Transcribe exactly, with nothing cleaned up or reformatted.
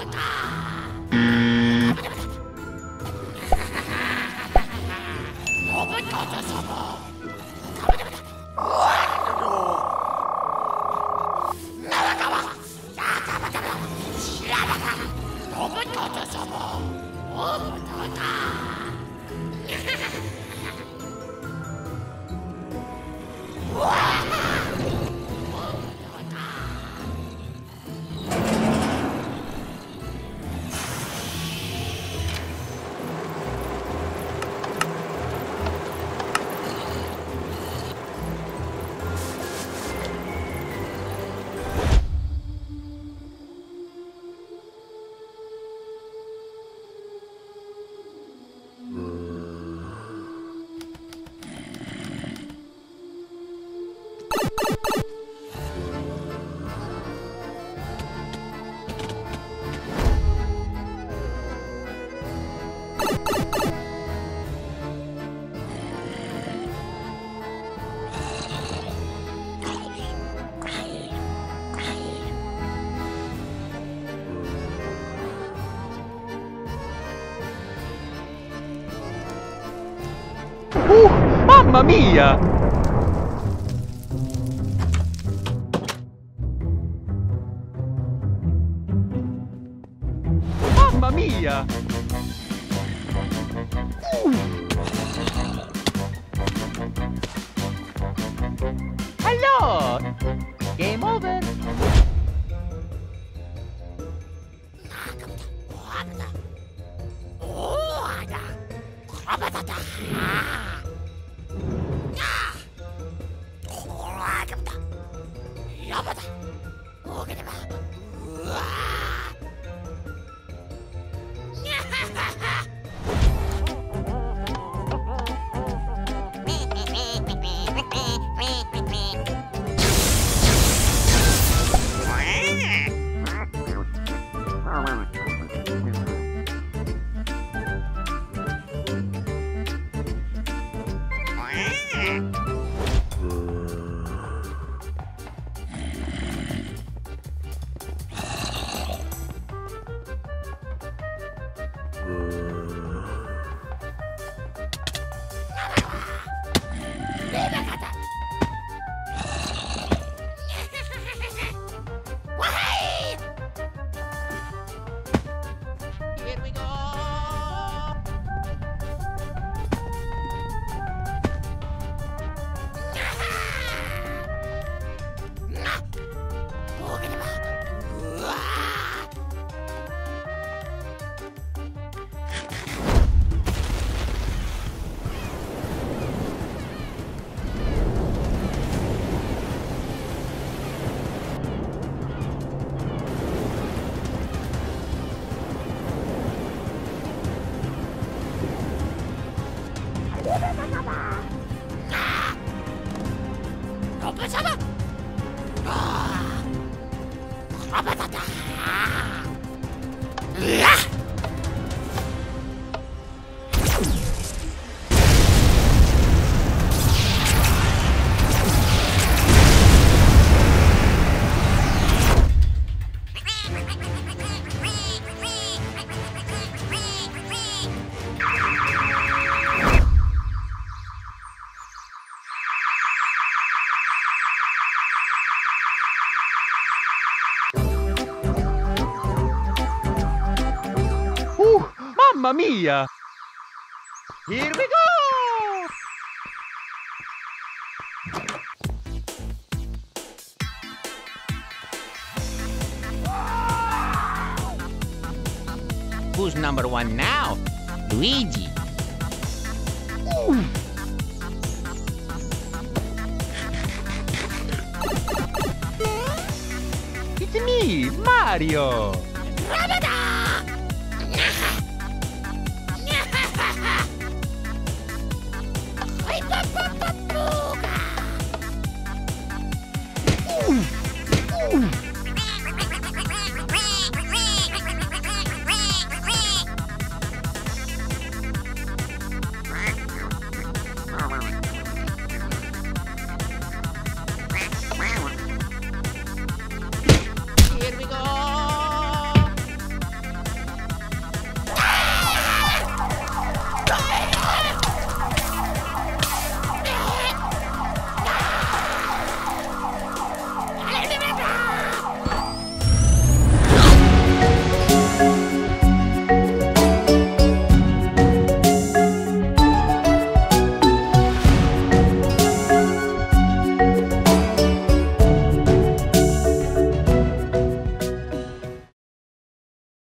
Uh, mamma mia! Mamma mia! Uh. Hello! Game over! Mamma mia! Here we go! Who's number one now? Luigi! Ooh. It's me, Mario!